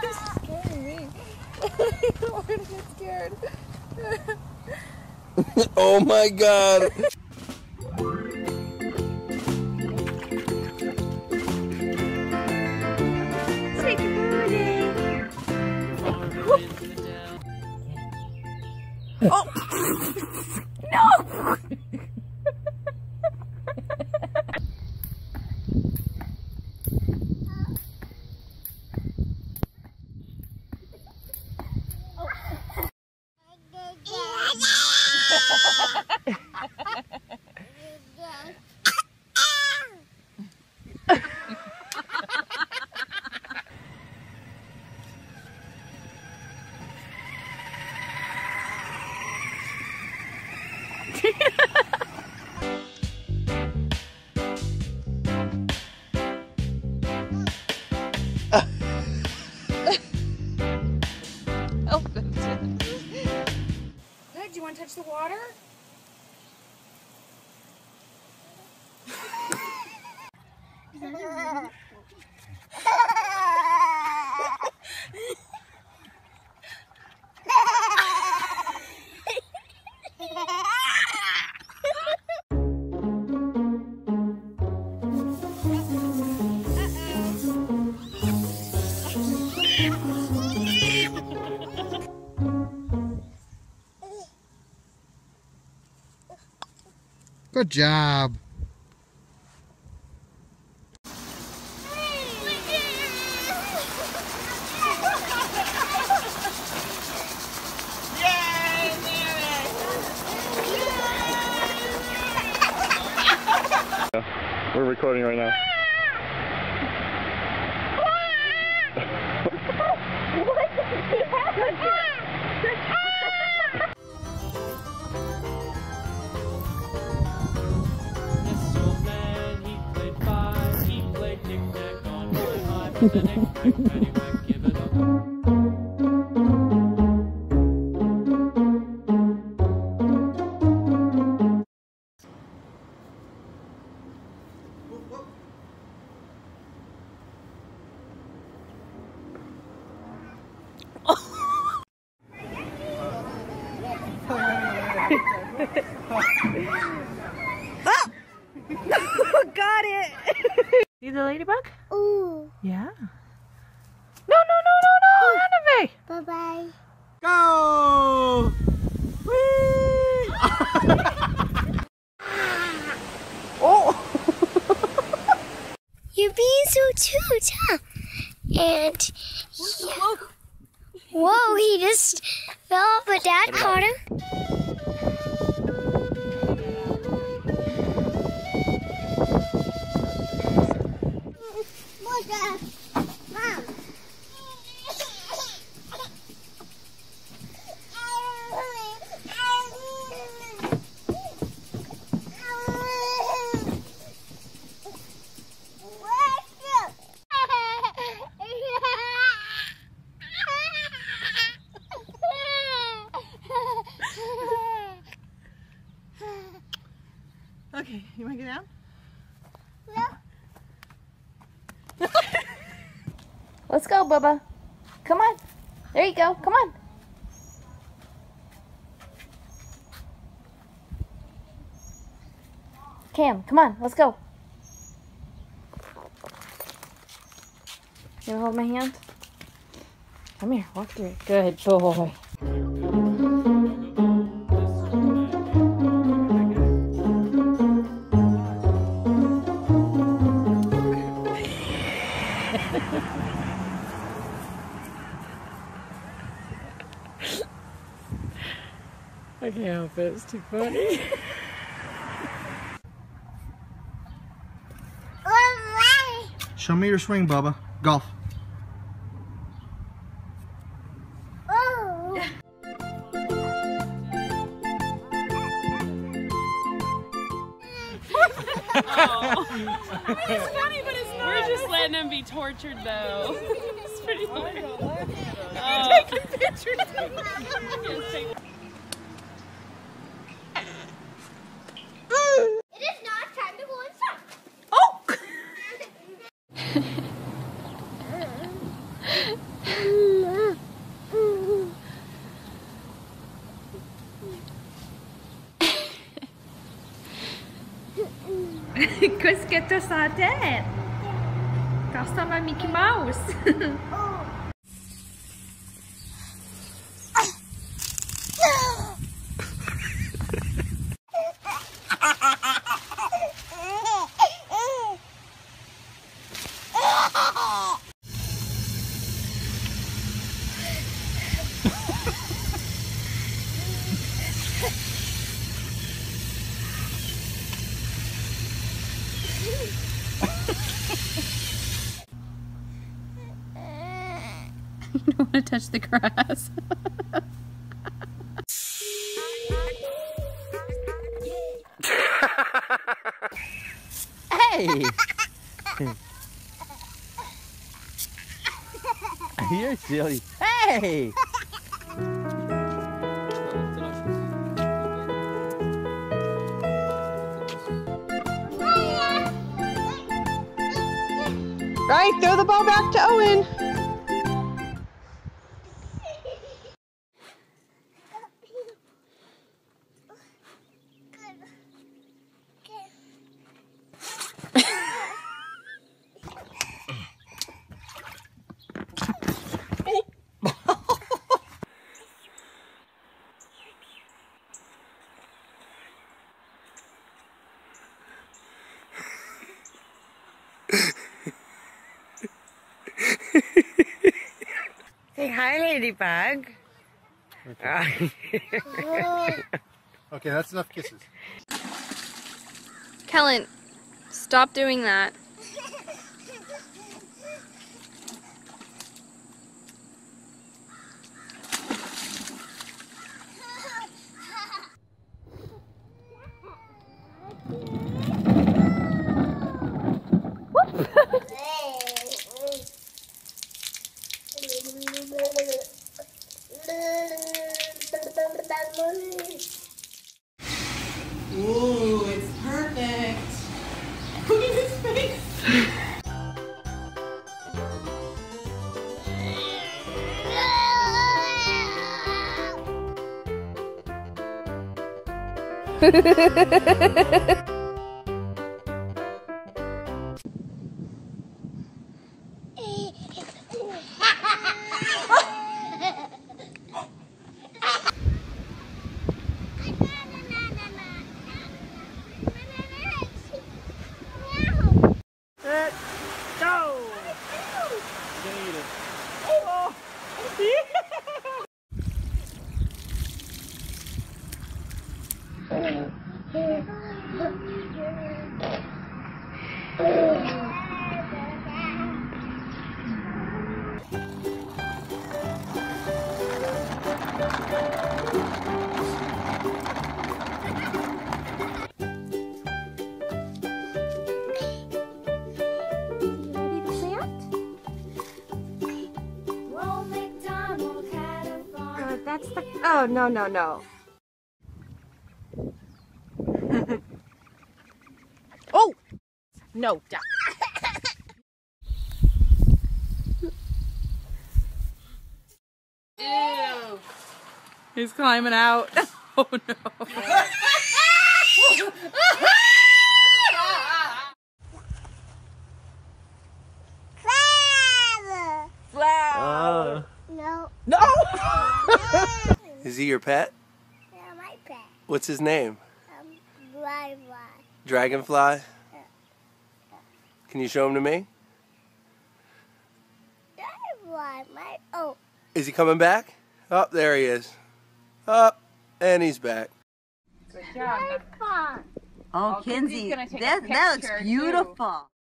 You're scaring me. I'm gonna get scared. Oh my god. Say good morning. Oh! No! Oh, that's it. Good, do you want to touch the water? Good job. We're recording right now. What the heck? Oh! Got it! See the ladybug? Ooh. Yeah. No, Anime! Bye-bye. Go! Whee! Oh! You're being so cute, huh? And... Yeah. Whoa, he just fell off, but Dad caught him. Okay, you want to get down? No. Let's go, Bubba. Come on. There you go. Come on. Cam, come on. Let's go. You want to hold my hand? Come here. Walk through it. Good boy. I can't help it, it's too funny. Show me your swing, Bubba. Golf. I mean, it's funny, but it's not. We're just letting him be tortured, though. It's pretty funny. Oh. Taking pictures. Cusqueto saate. Castana Mickey Mouse. You don't want to touch the grass. Hey! You're silly. Hey! Right, throw the ball back to Owen. Say hi, ladybug. Okay. Okay, that's enough kisses. Kellen, stop doing that. Ooh, it's perfect. Look at his face. Oh, no, no, no. Oh! No, duck. Ew. He's climbing out. Oh, no. Flower. Flower. No. No! Is he your pet? Yeah, my pet. What's his name? Dragonfly. Dragonfly? Yeah. Can you show him to me? Dragonfly, my oh. Is he coming back? Oh, there he is. Up, oh, and he's back. Good job. Oh, Kinsey, that looks beautiful. Too.